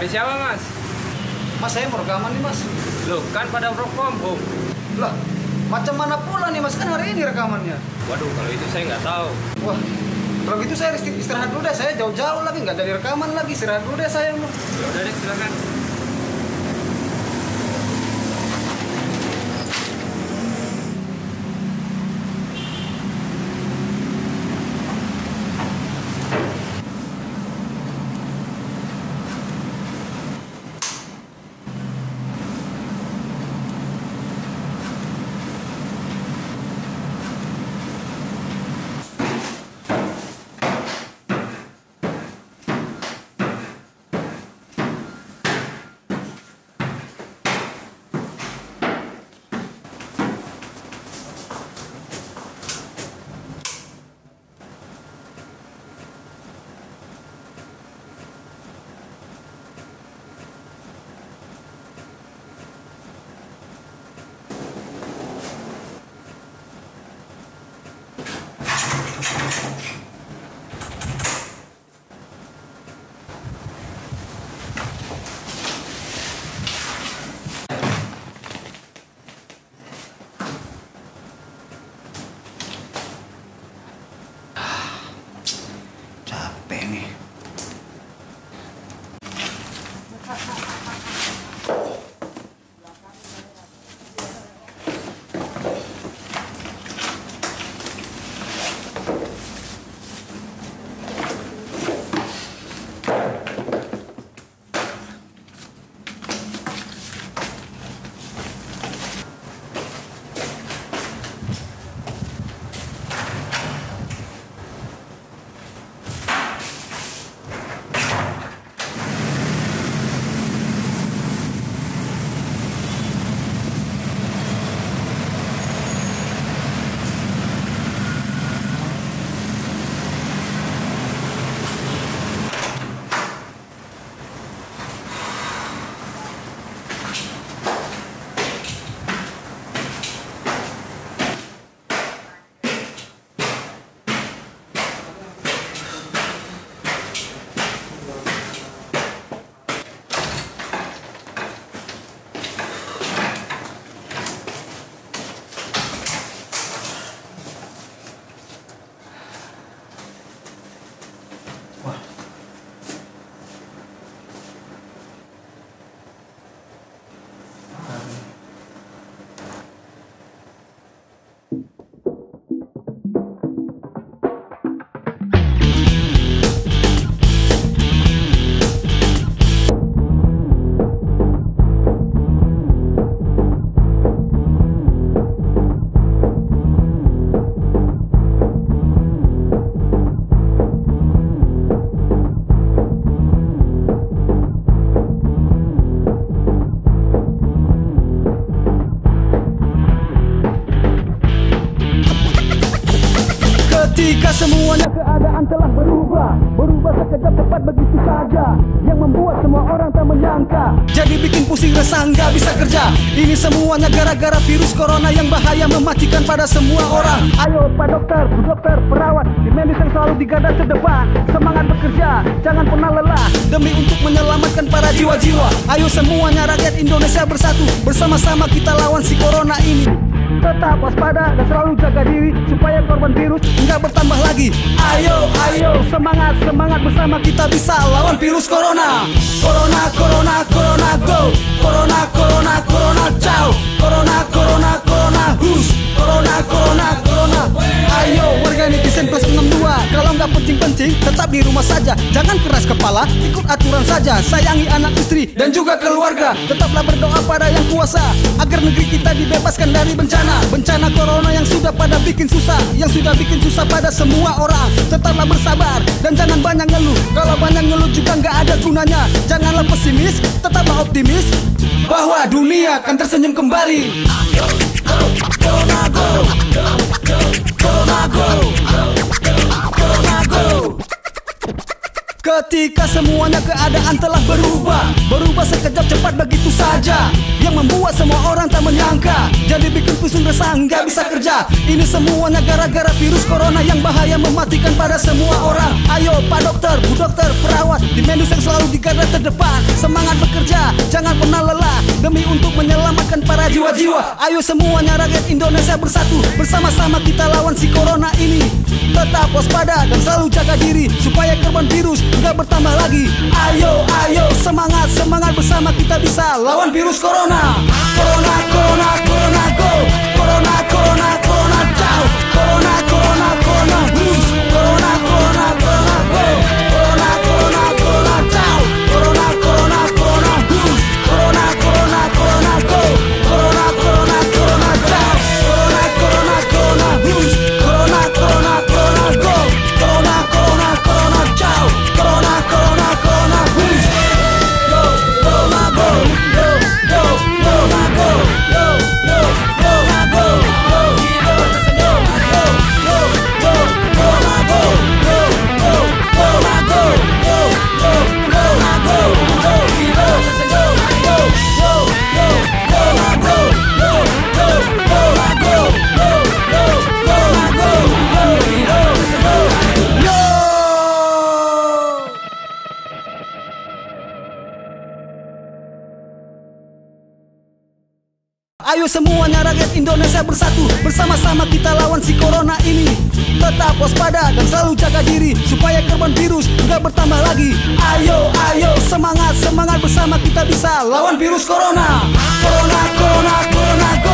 Dari siapa, Mas? Mas, saya rekaman nih, Mas. Loh, kan pada work from home. Lah, macam mana pula nih, Mas? Kan hari ini rekamannya. Waduh, kalau itu saya nggak tahu. Wah, kalau gitu saya istirahat dulu deh. Saya jauh-jauh lagi, nggak dari rekaman lagi. Istirahat dulu deh saya. Ya udah deh, silakan. Ketika semuanya keadaan telah berubah sekejap cepat begitu saja, yang membuat semua orang tak menyangka. Jadi bikin pusing resah nggak bisa kerja. Ini semuanya gara-gara virus corona yang bahaya mematikan pada semua orang. Ayo Pak Dokter, Bu Dokter, perawat, di medis yang selalu digada terdepan. Semangat bekerja, jangan pernah lelah, demi untuk menyelamatkan para jiwa-jiwa. Ayo semuanya rakyat Indonesia bersatu, bersama-sama kita lawan si corona ini. Tetap waspada dan selalu jaga diri supaya korban virus nggak bertambah lagi. Ayo semangat bersama kita bisa lawan virus corona. Corona go. Corona ciao. Corona who's. Corona. Ayo warga netizen plus 62, kalau nggak penting-penting tetap di rumah saja. Jangan keras kepala, ikut aturan saja. Sayangi anak istri dan juga keluarga. Tetaplah berdoa pada yang kuasa agar negeri kita dibebaskan dari bencana. Bencana corona yang sudah pada bikin susah, yang sudah bikin susah pada semua orang. Tetaplah bersabar dan jangan banyak ngeluh. Kalau banyak ngeluh juga nggak ada gunanya. Janganlah pesimis, tetaplah optimis, bahwa dunia akan tersenyum kembali. Corona go, Corona go, Corona go. Ketika semuanya keadaan telah berubah berubah sekejap cepat begitu saja, yang membuat semua orang tak menyangka. Jadi bikin pusing resah nggak bisa kerja. Ini semuanya gara-gara virus corona yang bahaya mematikan pada semua orang. Ayo Pak Dokter, Bu Dokter, perawat di medis yang selalu di garda terdepan. Semangat bekerja, jangan pernah lelah, demi untuk menyelamatkan para jiwa-jiwa. Ayo semuanya rakyat Indonesia bersatu, bersama-sama kita lawan si corona ini. Tetap waspada dan selalu jaga diri, supaya korban virus nggak bertambah lagi. Ayo, ayo, semangat, semangat, bersama kita bisa lawan virus corona. Corona, corona, corona, go. Corona, corona, corona, ciao. Corona, corona, corona, virus. Corona, corona, corona, go. Corona, corona, corona, ciao. Corona, corona, corona, virus. Corona, corona, corona, go. Corona, corona, corona, ciao. Corona, corona, corona, virus. Corona, corona, corona, go. Corona, corona, corona, ciao. Corona, corona, corona, virus. Go, corona, go, go, go, corona, go, go, go, corona, go, go, go, go, go, go, go, corona, go, go, go, corona, go, go, go, corona, go, go, go, go, go, go, go, corona, go, go, go, corona, go, go, go, corona, go, go, go, go. Ayo semuanya rakyat Indonesia bersatu, bersama-sama kita lawan si corona ini. Tetap waspada dan selalu jaga diri, supaya korban virus nggak bertambah lagi. Ayo, ayo, semangat, semangat, bersama kita bisa lawan virus corona. Corona, corona, corona, corona.